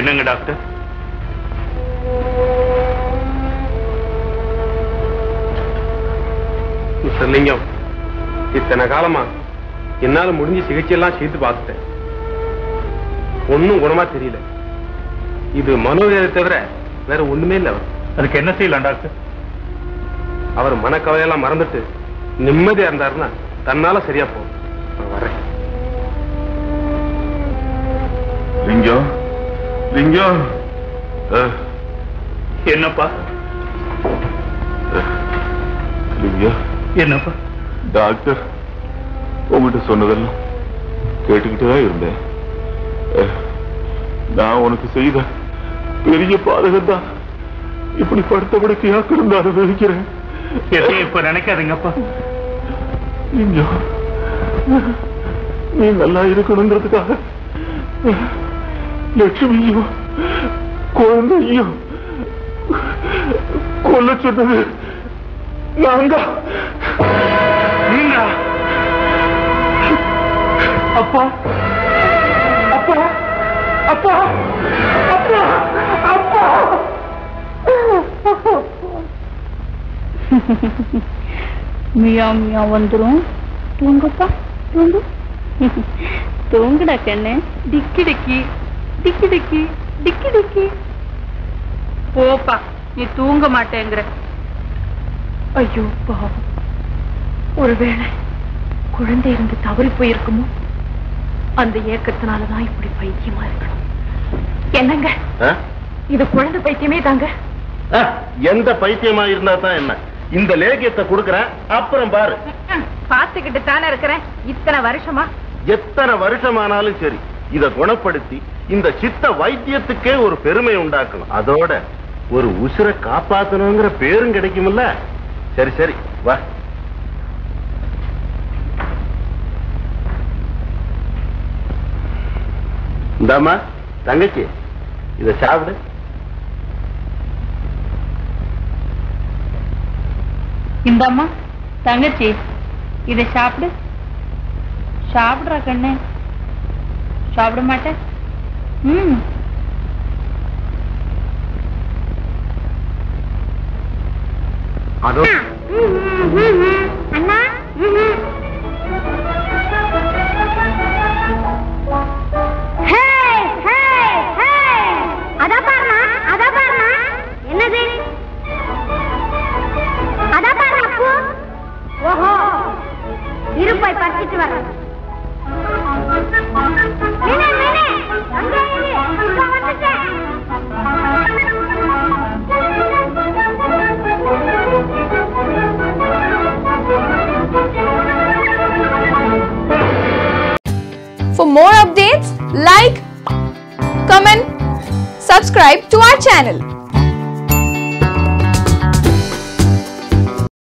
என்னங்க doctor? Mister லிங்கம், இத்தனை காலமா என்னால் முடிஞ்ச சிகிச்சையெல்லாம் செய்து பார்த்துட்டேன். ஒன்றும் குணமா தெரியல. இது மனோவேதை தவிர வேற ஒண்ணுமே இல்லை. அதுக்கு என்ன செய்யலாம் டாக்டர்? அவர் மனக்கவலையெல்லாம் மறந்துட்டு நிம்மதியா இருந்தாருன்னா தன்னால சரியா போகும். வரேன். லிங்கம், லிங்கம். என்னப்பா? லிங்கம், என்னப்பா? டாக்டர் உங்கள்கிட்ட சொன்னதெல்லாம் கேட்டுக்கிட்டுதான் இருந்தேன். நான் உனக்கு செய்த பெரிய பாதகம் தான் இப்படி படுத்தபடிக்கு யாக்கிருந்தாரு நினைக்கிறேன். இப்ப நினைக்காதீங்கப்பா. நீ நல்லா இருக்கணும்ன்றதுக்காக லட்சுமியோ குழந்தையோ கொல்ல சொன்னது நாங்க. அப்பா, அப்பா, அப்பா, அப்பா, அப்பா. மியா மியா வந்துரும். தூங்கப்பா, தூங்கு, தூங்குடா கண்ணு. டிக்கி டிக்கி டிக்கி டிக்கி டிக்கி டிக்கி. போப்பா, நீ தூங்க மாட்டேங்கிற. ஐயோ பாவம், ஒருவேளை குழந்தை இருந்து தவறி போயிருக்குமோ? அந்த ஏக்கத்தினாலதான் இப்படி பைத்தியமா இருக்கணும். என்னங்க இது? குழந்தை பைத்தியமே தாங்க. எந்த பைத்தியமா இருந்தா தான் என்ன? இந்த லேகியத்தை கொடுக்கறேன், அப்புறம் பாரு. பாத்துக்கிட்டு தானே இருக்கிறேன் இத்தனை வருஷமா. எத்தனை வருஷமானாலும் சரி, இத குணப்படுத்தி இந்த சித்த வைத்தியத்துக்கே ஒரு பெருமை உண்டாக்கணும். அதோட ஒரு உசுரை காப்பாத்தணுங்கிற பேரும் கிடைக்கும்ல. சரி சரி வா. இந்தாமா தங்கச்சி, இத சாப்பிடு. இந்தாமா தங்கச்சி, இத சாப்பிடு. சாப்பிடுற கண்ணு, சாப்பிட மாட்டேன். என்னது? ஓஹோ, இருப்பை பறிச்சிட்டு வர. For more updates, like, comment, subscribe to our channel.